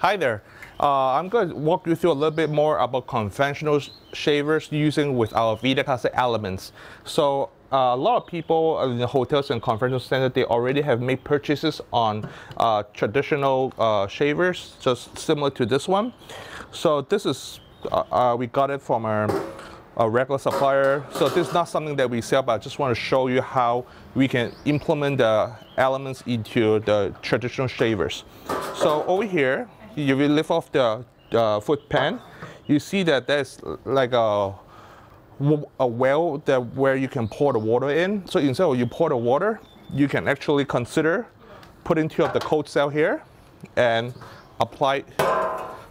Hi there, I'm going to walk you through a little bit more about conventional shavers using with our VIDACASA elements. So a lot of people in the hotels and conventional centers, they already have made purchases on traditional shavers, just similar to this one. So this is, we got it from a regular supplier. So this is not something that we sell, but I just want to show you how we can implement the elements into the traditional shavers. So over here, if you lift off the foot pan, you see that there's like a well that where you can pour the water in. So instead of you pour the water, you can actually consider putting two of the cold cell here and apply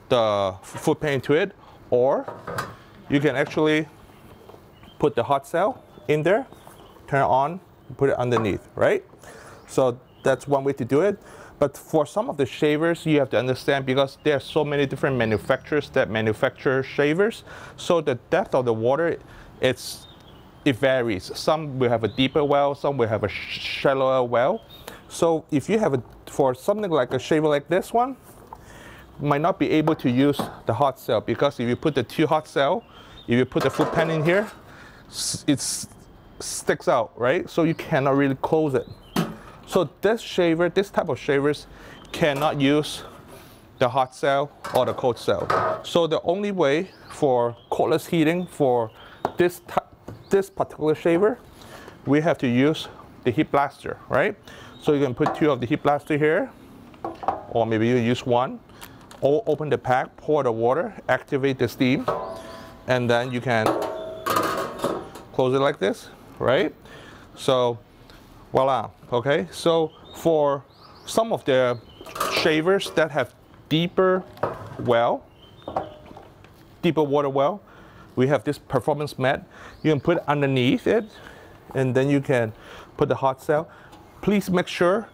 the foot pan to it, or you can actually put the hot cell in there, turn it on, put it underneath, right? So that's one way to do it. But for some of the shavers, you have to understand, because there are so many different manufacturers that manufacture shavers, so the depth of the water, it varies. Some will have a deeper well, some will have a shallower well. So if you have for something like a shaver like this one, might not be able to use the hot cell, because if you put the two hot cell, if you put the foot pan in here, it sticks out, right? So you cannot really close it. So this shaver, this type of shavers cannot use the hot cell or the cold cell. So the only way for cordless heating for this particular shaver, we have to use the Heat Blaster, right? So you can put two of the Heat Blaster here, or maybe you use one. Or open the pack, pour the water, activate the steam, and then you can close it like this, right? So voila, okay? So for some of the shavers that have deeper water well, we have this performance mat. You can put underneath it, and then you can put the hot cell. Please make sure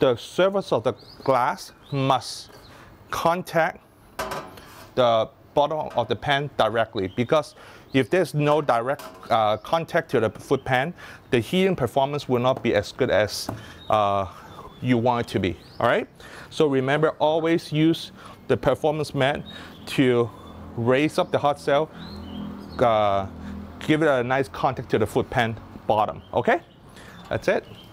the surface of the glass must contact the bottom of the pan directly, because if there's no direct contact to the foot pan, the heating performance will not be as good as you want it to be. All right, so remember, always use the performance mat to raise up the hot cell, give it a nice contact to the foot pan bottom. Okay, that's it.